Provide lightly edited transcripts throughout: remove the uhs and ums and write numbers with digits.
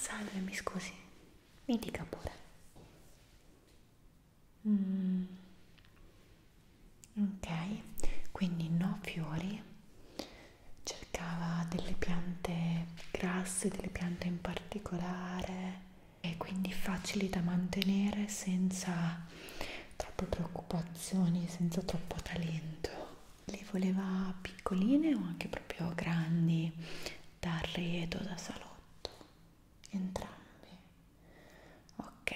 Salve, mi scusi. Mi dica pure. Ok, quindi no fiori. Cercava delle piante grasse, delle piante in particolare e quindi facili da mantenere senza troppe preoccupazioni, senza troppo talento. Le voleva piccoline o anche proprio grandi, da arredo, da salotto? Entrambi. Ok,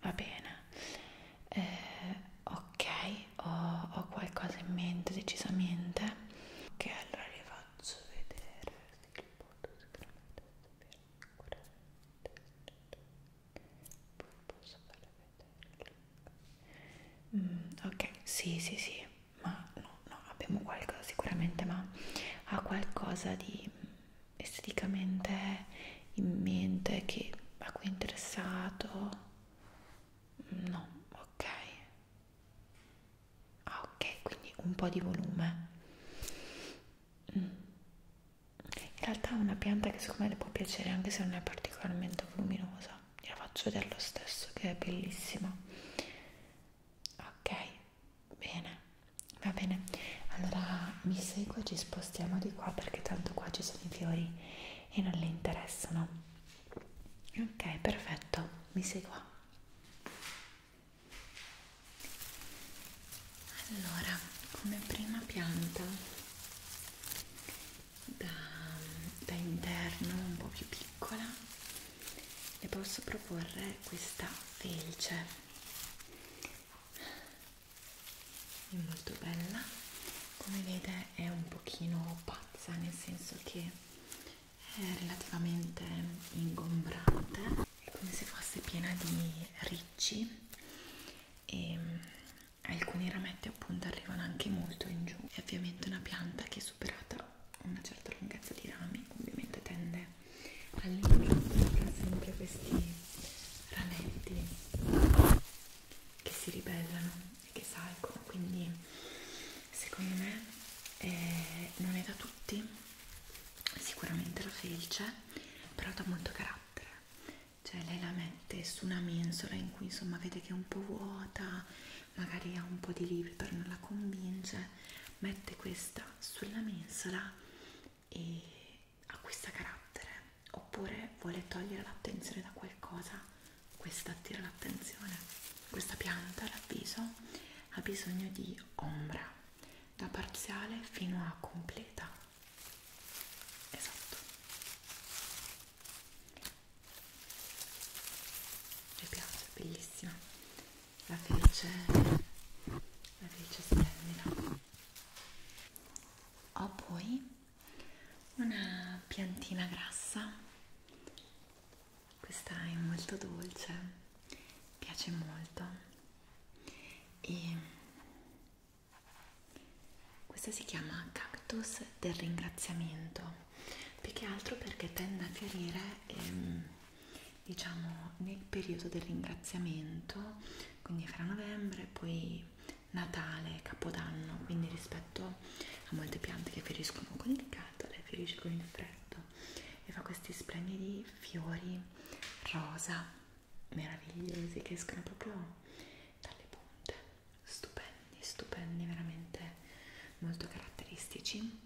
va bene. Ok, ho qualcosa in mente decisamente. Ok, allora vi faccio vedere il punto sicuramente posso farle vedere. Ok, sì. Qualcosa sicuramente, ma ha qualcosa di esteticamente in mente che a cui è interessato? No, ok. Ah, ok, quindi un po' di volume. In realtà è una pianta che secondo me le può piacere anche se non è particolarmente voluminosa. Gliela faccio vedere lo stesso che è bellissima. Ok, bene, va bene. Allora, mi segue, ci spostiamo di qua perché tanto qua ci sono i fiori e non le interessano. Ok, perfetto, mi segua. Allora, come prima pianta da interno, un po' più piccola, le posso proporre questa felce. È molto bella. Come vede è un pochino pazza, nel senso che è relativamente ingombrante, è come se fosse piena di ricci e alcuni rametti appunto arrivano anche molto in giù. È ovviamente una pianta che superata una certa lunghezza di rami ovviamente tende all'interno sempre questi rametti che si ribellano e che salgono, quindi secondo me non è da tutti, sicuramente la felce, però dà molto carattere, cioè lei la mette su una mensola in cui insomma vede che è un po' vuota, magari ha un po' di libri però non la convince, mette questa sulla mensola e acquista carattere, oppure vuole togliere l'attenzione da qualcosa, questa attira l'attenzione, questa pianta all'avviso ha bisogno di ombra. Da parziale fino a completa. Esatto. Mi piace, bellissima. La felce splendida. Ho poi una piantina grassa. Questa è molto dolce, piace molto. E questa si chiama cactus del ringraziamento, più che altro perché tende a fiorire diciamo nel periodo del ringraziamento, quindi fra novembre e poi Natale, Capodanno, quindi rispetto a molte piante che fioriscono con il caldo, le fiorisce con il freddo e fa questi splendidi fiori rosa meravigliosi che escono proprio dalle punte, stupendi veramente, molto caratteristici.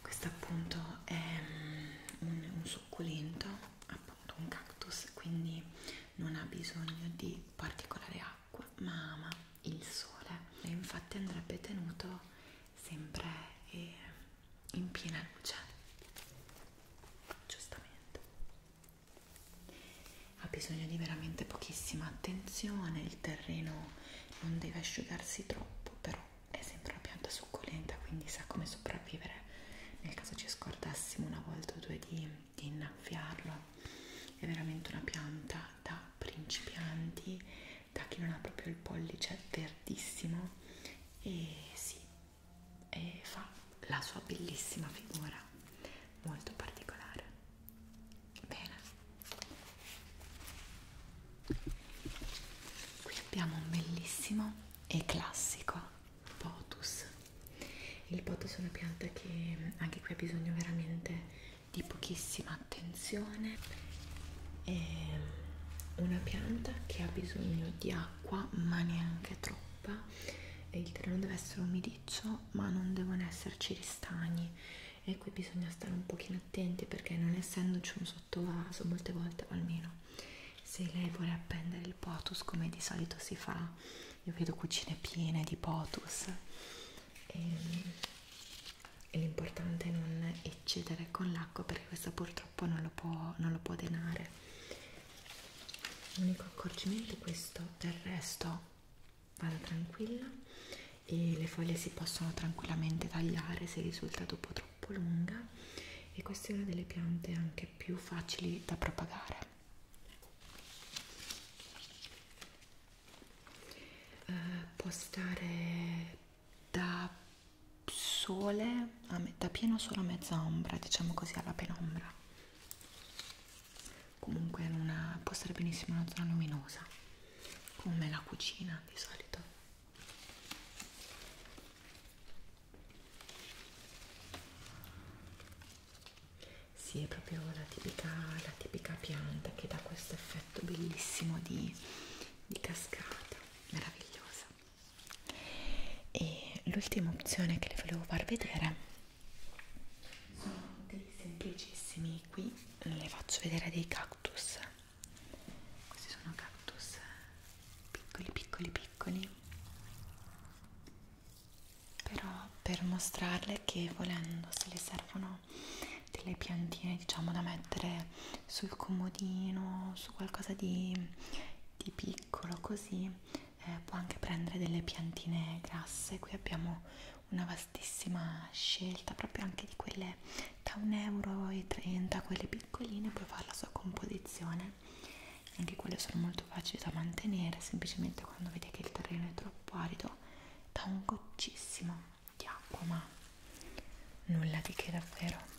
Questo appunto è un succulento, appunto un cactus, quindi non ha bisogno di particolare acqua ma ama il sole e infatti andrebbe tenuto sempre in piena luce, giustamente. Ha bisogno di veramente pochissima attenzione, il terreno non deve asciugarsi troppo, però è sempre una pianta succulenta, quindi sa come sopravvivere nel caso ci scordassimo una volta o due di innaffiarlo. È veramente una pianta da principianti, da chi non ha proprio il pollice verdissimo e fa la sua bellissima figura, molto particolare. Abbiamo un bellissimo e classico potus. Il potus è una pianta che anche qui ha bisogno veramente di pochissima attenzione. È una pianta che ha bisogno di acqua, ma neanche troppa. Il terreno deve essere umidiccio, ma non devono esserci ristagni, e qui bisogna stare un pochino attenti, perché non essendoci un sottovaso, molte volte, almeno se lei vuole appendere il potus come di solito si fa, io vedo cucine piene di potus, e l'importante è non eccedere con l'acqua, perché questo purtroppo non lo può denare. L'unico accorgimento è questo, del resto vada tranquilla, e le foglie si possono tranquillamente tagliare se risulta dopo troppo lunga, e questa è una delle piante anche più facili da propagare. Può stare da sole, da pieno sole a mezza ombra, diciamo così, alla penombra. Comunque può stare benissimo in una zona luminosa, come la cucina di solito. Sì, è proprio la tipica pianta che dà questo effetto bellissimo di cascata, meraviglioso. L'ultima opzione che le volevo far vedere sono dei semplicissimi. Qui le faccio vedere dei cactus. Questi sono cactus piccoli piccoli piccoli, però per mostrarle che, volendo, se le servono delle piantine, diciamo, da mettere sul comodino, su qualcosa di piccolo così, può anche prendere delle piantine grasse. Qui abbiamo una vastissima scelta, proprio anche di quelle da €1,30, quelle piccoline, puoi fare la sua composizione. Anche quelle sono molto facili da mantenere, semplicemente quando vedi che il terreno è troppo arido, dà un goccissimo di acqua, ma nulla di che davvero.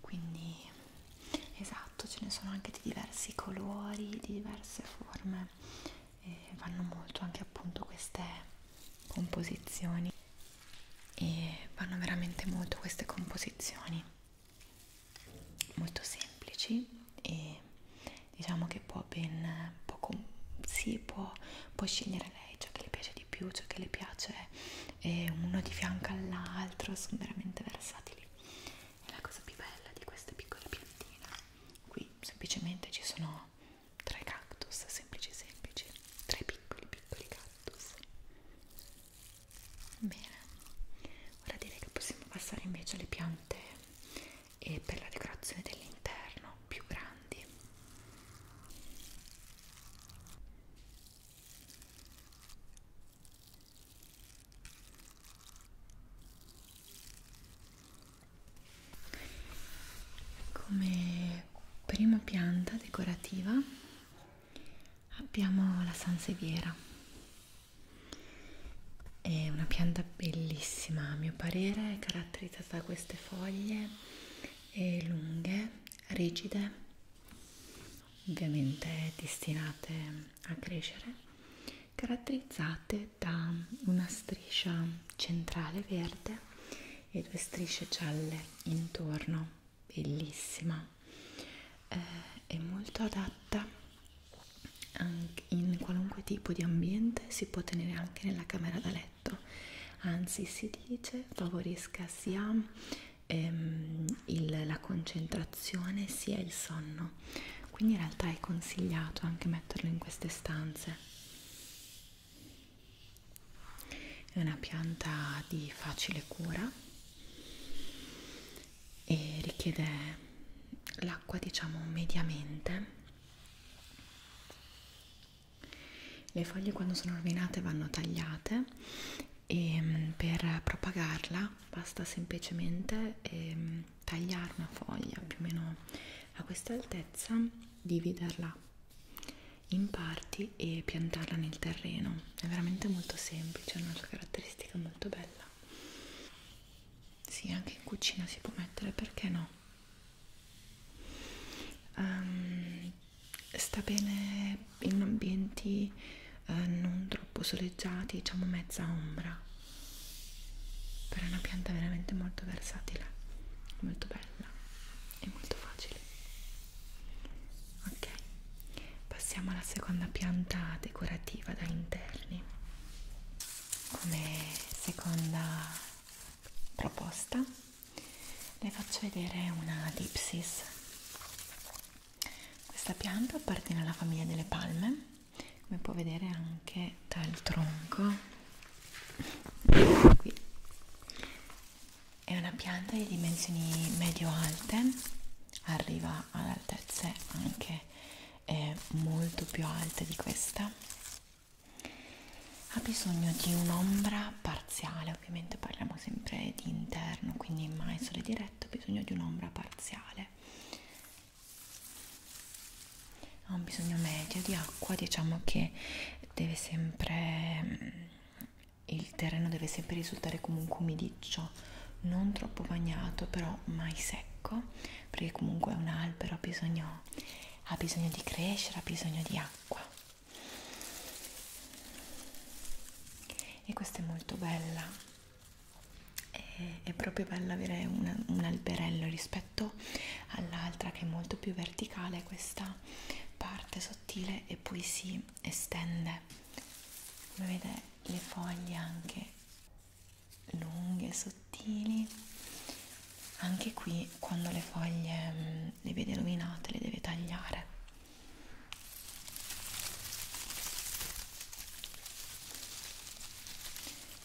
Quindi esatto, ce ne sono anche di diversi colori, di diverse forme, e vanno molto anche appunto queste composizioni, e vanno veramente molto queste composizioni molto semplici, e diciamo che può scegliere lei ciò che le piace di più, ciò che le piace è uno di fianco all'altro, sono veramente versatili. È la cosa più bella. Semplicemente ci sono 3 cactus, semplici, 3 piccoli cactus. Bene, ora direi che possiamo passare invece alle piante e per la decorazione dell'interno più grandi. Prima pianta decorativa abbiamo la Sanseviera, è una pianta bellissima a mio parere, caratterizzata da queste foglie lunghe, rigide, ovviamente destinate a crescere, caratterizzate da una striscia centrale verde e 2 strisce gialle intorno, bellissima. È molto adatta anche in qualunque tipo di ambiente, si può tenere anche nella camera da letto, anzi si dice favorisca sia la concentrazione sia il sonno, quindi in realtà è consigliato anche metterlo in queste stanze. È una pianta di facile cura e richiede l'acqua, diciamo, mediamente. Le foglie, quando sono rovinate, vanno tagliate, e per propagarla basta semplicemente tagliare una foglia più o meno a questa altezza, dividerla in parti e piantarla nel terreno. È veramente molto semplice, è una sua caratteristica molto bella. Sì, anche in cucina si può mettere, perché no? Sta bene in ambienti non troppo troppo soleggiati, diciamo mezza ombra, però è una pianta veramente molto versatile, molto bella e molto facile. Ok, passiamo alla seconda pianta decorativa da interni. Come seconda proposta le faccio vedere una Dipsis. Questa pianta appartiene alla famiglia delle palme, come può vedere anche dal tronco. Qui è una pianta di dimensioni medio-alte, arriva ad altezze anche molto più alte di questa. Ha bisogno di un'ombra parziale, ovviamente parliamo sempre di interno, quindi mai sole diretto, ha bisogno di un'ombra parziale. Ha un bisogno medio di acqua, diciamo che deve sempre, il terreno deve sempre risultare comunque umidiccio, non troppo bagnato, però mai secco, perché comunque è un albero, ha bisogno di crescere, ha bisogno di acqua. E questa è molto bella, è proprio bello avere un alberello rispetto all'altra che è molto più verticale. Questa parte sottile e poi si estende, come vedete le foglie anche lunghe, sottili. Anche qui quando le foglie le vede rovinate le deve tagliare.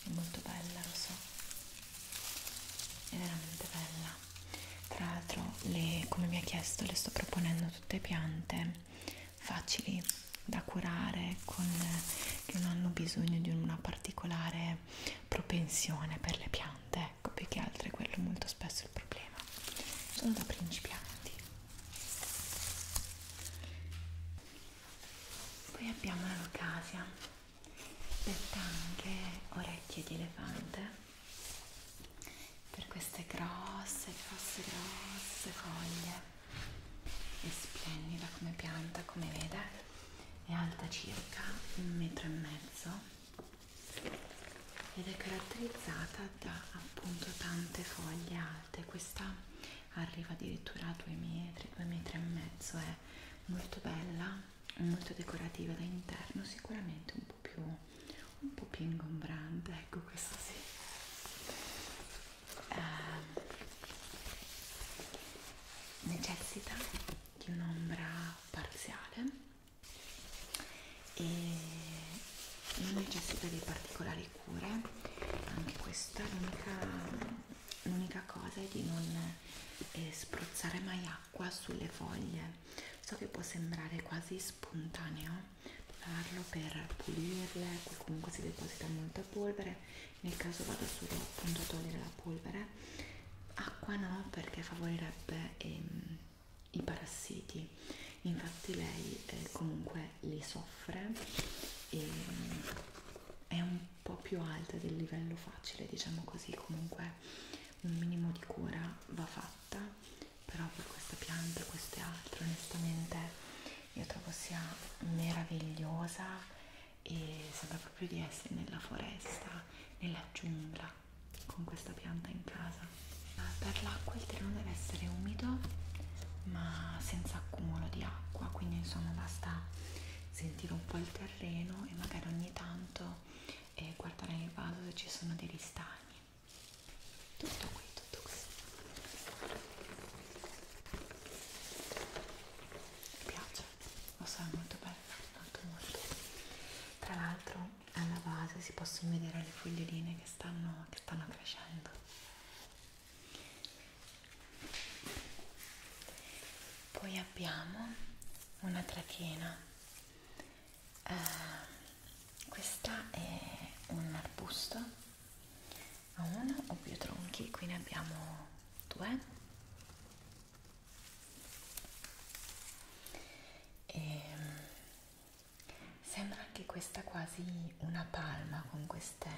È molto bella, lo so, è veramente bella. Tra l'altro, come mi ha chiesto, le sto proponendo tutte piante facili da curare, che non hanno bisogno di una particolare propensione per le piante, ecco, più che altro è quello molto spesso il problema. Sono da principianti. Poi abbiamo la locasia, detta anche orecchie di elefante, per queste grosse foglie. È splendida come pianta, come vede è alta circa 1,5 metri ed è caratterizzata da appunto tante foglie alte. Questa arriva addirittura a 2 metri, 2,5 metri, è molto bella, molto decorativa da interno, sicuramente un po' più ingombrante, ecco, questo sì. Necessita di un'ombra parziale e non necessita di particolari cure. Anche questa, l'unica cosa è di non spruzzare mai acqua sulle foglie. So che può sembrare quasi spontaneo per pulirle, comunque si deposita molta polvere, nel caso vado solo appunto a togliere la polvere. Acqua no, perché favorirebbe i parassiti, infatti lei comunque li soffre e è un po' più alta del livello facile, diciamo così. Comunque un minimo di cura va fatta, però per questa pianta, questo è altro, onestamente. Io trovo sia meravigliosa e sembra proprio di essere nella foresta, nella giungla, con questa pianta in casa. Per l'acqua il terreno deve essere umido, ma senza accumulo di acqua, quindi insomma basta sentire un po' il terreno e magari ogni tanto guardare nel vaso se ci sono dei ristagni. Tutto qui. È molto bella, molto. Tra l'altro alla base si possono vedere le foglioline che stanno crescendo. Poi abbiamo una trachina. Questa è un arbusto, ha uno o più tronchi, qui ne abbiamo 2. Sembra anche questa quasi una palma, con queste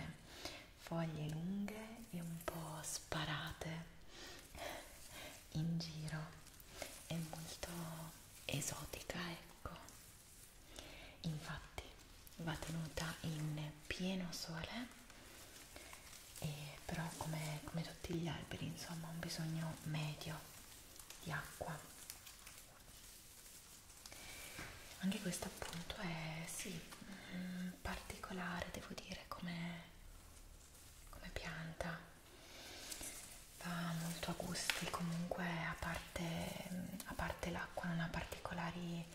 foglie lunghe e un po' sparate in giro. È molto esotica, ecco. Infatti va tenuta in pieno sole, e però come tutti gli alberi, insomma, un bisogno medio di acqua. Anche questo appunto è, sì, particolare, devo dire, come pianta. Va molto a gusti, comunque, a parte l'acqua non ha particolari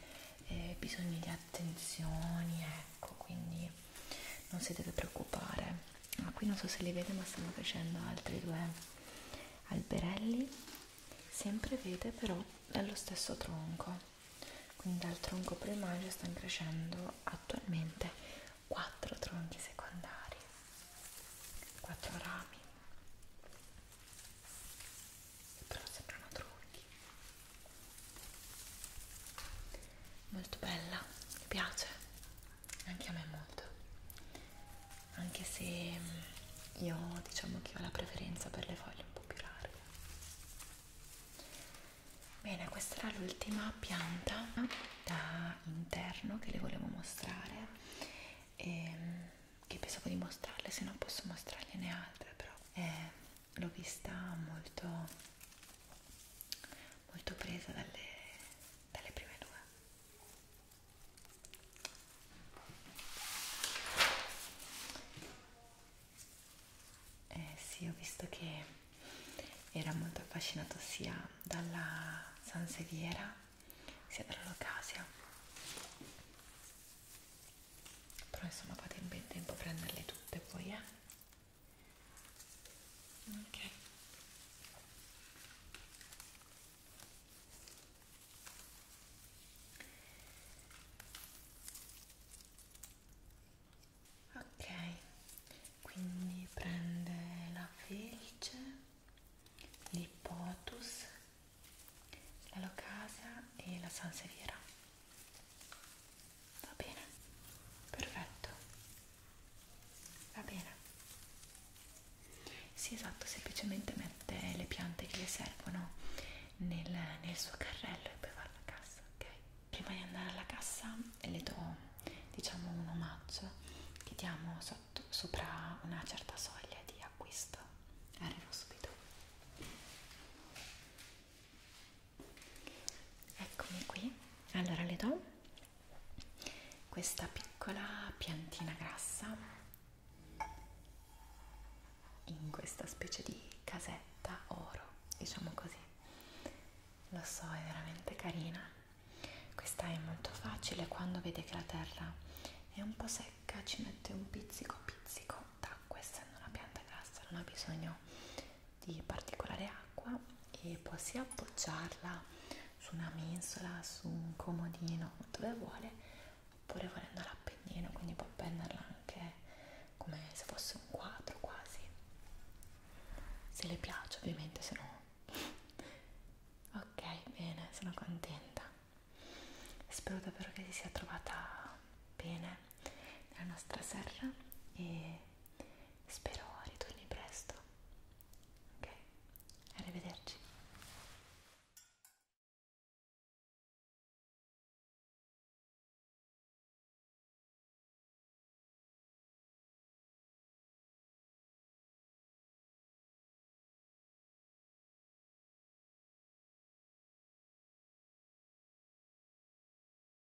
bisogni di attenzioni, ecco, quindi non si deve preoccupare. Ma qui non so se li vede, ma stanno crescendo altri due alberelli, sempre vede però dallo stesso tronco. Quindi dal tronco primario stanno crescendo attualmente 4 tronchi secondari, 4 rami, però sembrano tronchi. Molto bella, mi piace, anche a me molto, anche se io diciamo che ho la preferenza per le foglie un po' più larghe. Bene, questa era l'ultima pianta da interno che le volevo mostrare, che pensavo di mostrarle, se no posso mostrargliene altre, però l'ho vista molto, molto presa dalle prime due. Sì, ho visto che era molto affascinato sia dalla Sanseviera sia dalla Locasia, però insomma fate in ben tempo a prenderle tutte poi, ok. Ok, quindi prende la felice, l'Hippotus, la Locasia e la Sanseviera. Va bene, perfetto, va bene. Sì, esatto, semplicemente mette le piante che le servono nel suo carrello e poi va alla cassa, ok? Prima di andare alla cassa le do, diciamo, un omaggio che diamo sopra una certa soglia di acquisto. Arrivo subito. Qui allora le do questa piccola piantina grassa in questa specie di casetta oro, diciamo così. Lo so, è veramente carina. Questa è molto facile, quando vede che la terra è un po' secca ci mette un pizzico d'acqua, essendo una pianta grassa non ha bisogno di particolare acqua e può sia appoggiarla su una mensola, su un comodino, dove vuole, oppure volendo l'appendino, quindi può appenderla anche come se fosse un quadro quasi, se le piace ovviamente, se no... Ok, bene, sono contenta, spero davvero che si sia trovata bene nella nostra serra e